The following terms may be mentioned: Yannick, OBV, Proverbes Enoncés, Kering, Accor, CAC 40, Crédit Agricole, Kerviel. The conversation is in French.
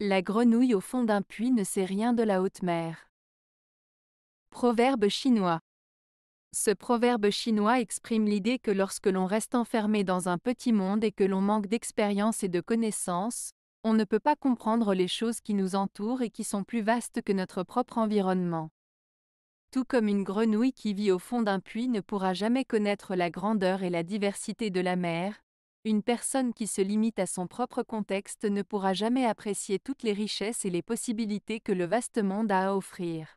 La grenouille au fond d'un puits ne sait rien de la haute mer. Proverbe chinois. Ce proverbe chinois exprime l'idée que lorsque l'on reste enfermé dans un petit monde et que l'on manque d'expérience et de connaissances, on ne peut pas comprendre les choses qui nous entourent et qui sont plus vastes que notre propre environnement. Tout comme une grenouille qui vit au fond d'un puits ne pourra jamais connaître la grandeur et la diversité de la mer, une personne qui se limite à son propre contexte ne pourra jamais apprécier toutes les richesses et les possibilités que le vaste monde a à offrir.